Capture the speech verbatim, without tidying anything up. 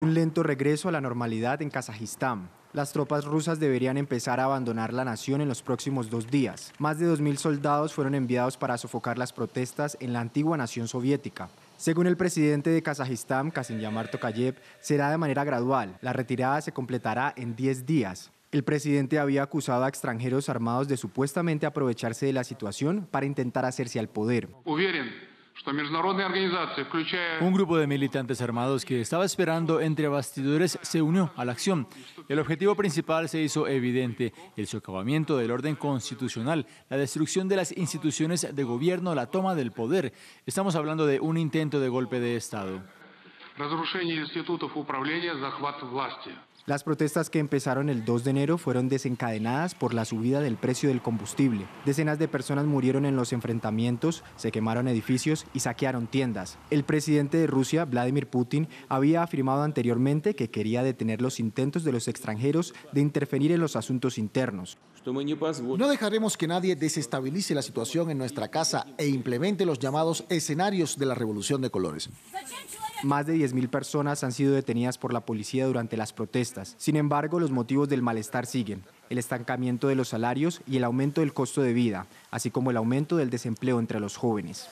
Un lento regreso a la normalidad en Kazajistán. Las tropas rusas deberían empezar a abandonar la nación en los próximos dos días. Más de dos mil soldados fueron enviados para sofocar las protestas en la antigua nación soviética. Según el presidente de Kazajistán, Kazym-Jomart Tokayev, será de manera gradual. La retirada se completará en diez días. El presidente había acusado a extranjeros armados de supuestamente aprovecharse de la situación para intentar hacerse al poder. Un grupo de militantes armados que estaba esperando entre bastidores se unió a la acción. El objetivo principal se hizo evidente: el socavamiento del orden constitucional, la destrucción de las instituciones de gobierno, la toma del poder. Estamos hablando de un intento de golpe de Estado. Las protestas que empezaron el dos de enero fueron desencadenadas por la subida del precio del combustible. Decenas de personas murieron en los enfrentamientos, se quemaron edificios y saquearon tiendas. El presidente de Rusia, Vladimir Putin, había afirmado anteriormente que quería detener los intentos de los extranjeros de interferir en los asuntos internos. No dejaremos que nadie desestabilice la situación en nuestra casa e implemente los llamados escenarios de la revolución de colores. Más de diez mil personas han sido detenidas por la policía durante las protestas. Sin embargo, los motivos del malestar siguen: el estancamiento de los salarios y el aumento del costo de vida, así como el aumento del desempleo entre los jóvenes.